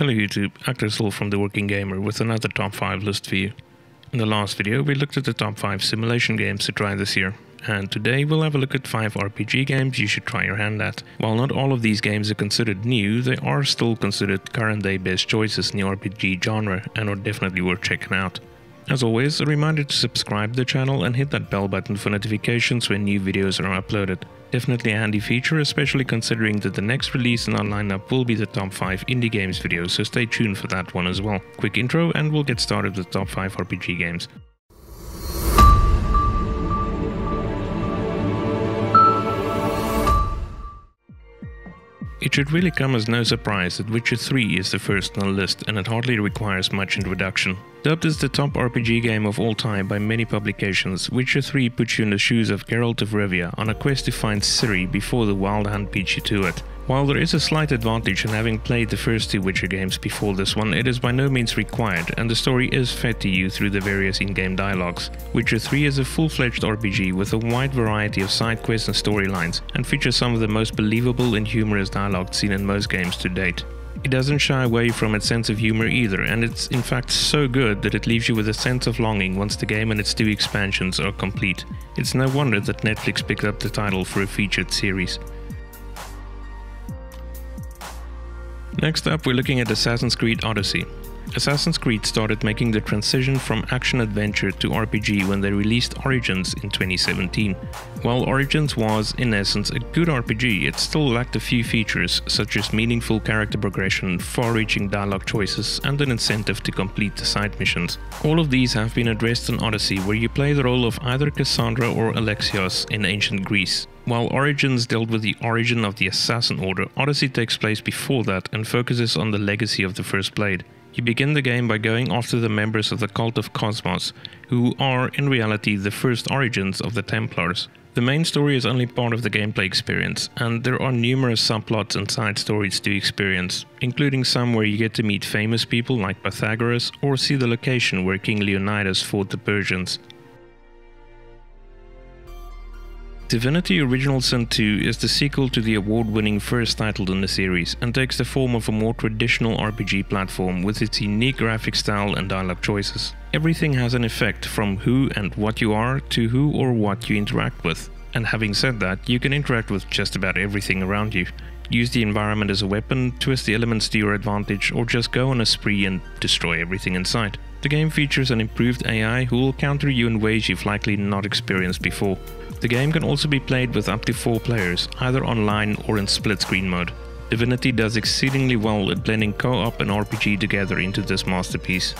Hello YouTube, Aktorsyl from the Working Gamer with another top 5 list for you. In the last video we looked at the top 5 simulation games to try this year, and today we'll have a look at 5 RPG games you should try your hand at. While not all of these games are considered new, they are still considered current day best choices in the RPG genre and are definitely worth checking out. As always, a reminder to subscribe to the channel and hit that bell button for notifications when new videos are uploaded. Definitely a handy feature, especially considering that the next release in our lineup will be the top 5 indie games video, so stay tuned for that one as well. Quick intro and we'll get started with the top 5 RPG games. It should really come as no surprise that Witcher 3 is the first on the list, and it hardly requires much introduction. Dubbed as the top RPG game of all time by many publications, Witcher 3 puts you in the shoes of Geralt of Rivia on a quest to find Ciri before the Wild Hunt beats you to it. While there is a slight advantage in having played the first 2 Witcher games before this one, it is by no means required, and the story is fed to you through the various in-game dialogues. Witcher 3 is a full-fledged RPG with a wide variety of side quests and storylines, and features some of the most believable and humorous dialogue seen in most games to date. It doesn't shy away from its sense of humor either, and it's in fact so good that it leaves you with a sense of longing once the game and its 2 expansions are complete. It's no wonder that Netflix picked up the title for a featured series. Next up, we're looking at Assassin's Creed Odyssey. Assassin's Creed started making the transition from action-adventure to RPG when they released Origins in 2017. While Origins was, in essence, a good RPG, it still lacked a few features such as meaningful character progression, far-reaching dialogue choices, and an incentive to complete the side missions. All of these have been addressed in Odyssey, where you play the role of either Kassandra or Alexios in ancient Greece. While Origins dealt with the origin of the Assassin Order, Odyssey takes place before that and focuses on the legacy of the First Blade. You begin the game by going after the members of the Cult of Cosmos, who are, in reality, the first origins of the Templars. The main story is only part of the gameplay experience, and there are numerous subplots and side stories to experience, including some where you get to meet famous people like Pythagoras or see the location where King Leonidas fought the Persians. Divinity Original Sin 2 is the sequel to the award-winning first title in the series and takes the form of a more traditional RPG platform with its unique graphic style and dialogue choices. Everything has an effect, from who and what you are to who or what you interact with. And having said that, you can interact with just about everything around you. Use the environment as a weapon, twist the elements to your advantage, or just go on a spree and destroy everything in sight. The game features an improved AI who will counter you in ways you've likely not experienced before. The game can also be played with up to 4 players, either online or in split-screen mode. Divinity does exceedingly well at blending co-op and RPG together into this masterpiece.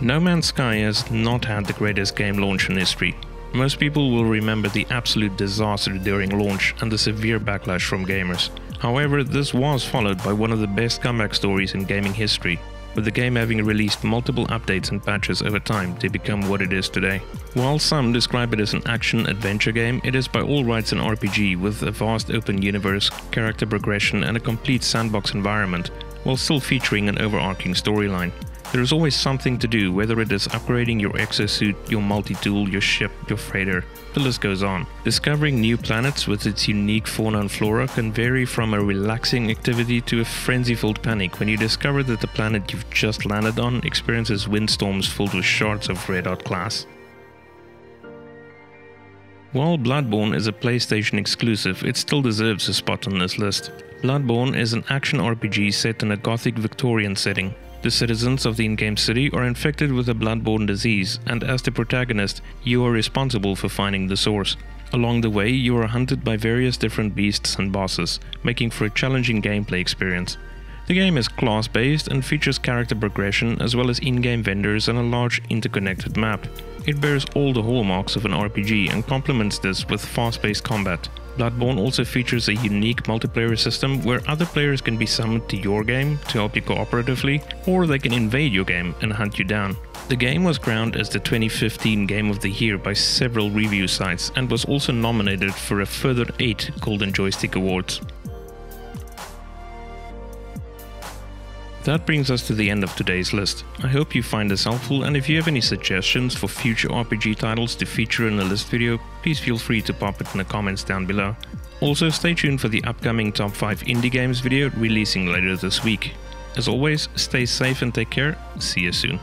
No Man's Sky has not had the greatest game launch in history. Most people will remember the absolute disaster during launch and the severe backlash from gamers. However, this was followed by one of the best comeback stories in gaming history, with the game having released multiple updates and patches over time to become what it is today. While some describe it as an action-adventure game, it is by all rights an RPG with a vast open universe, character progression and a complete sandbox environment, while still featuring an overarching storyline. There is always something to do, whether it is upgrading your exosuit, your multi-tool, your ship, your freighter, the list goes on. Discovering new planets with its unique fauna and flora can vary from a relaxing activity to a frenzy-filled panic when you discover that the planet you've just landed on experiences windstorms filled with shards of red hot glass. While Bloodborne is a PlayStation exclusive, it still deserves a spot on this list. Bloodborne is an action RPG set in a gothic Victorian setting. The citizens of the in-game city are infected with a bloodborne disease, and as the protagonist, you are responsible for finding the source. Along the way, you are hunted by various different beasts and bosses, making for a challenging gameplay experience. The game is class-based and features character progression as well as in-game vendors and a large interconnected map. It bears all the hallmarks of an RPG and complements this with fast-paced combat. Bloodborne also features a unique multiplayer system where other players can be summoned to your game to help you cooperatively, or they can invade your game and hunt you down. The game was crowned as the 2015 Game of the Year by several review sites and was also nominated for a further 8 Golden Joystick Awards. That brings us to the end of today's list. I hope you find this helpful, and if you have any suggestions for future RPG titles to feature in a list video, please feel free to pop it in the comments down below. Also, stay tuned for the upcoming Top 5 Indie Games video releasing later this week. As always, stay safe and take care. See you soon.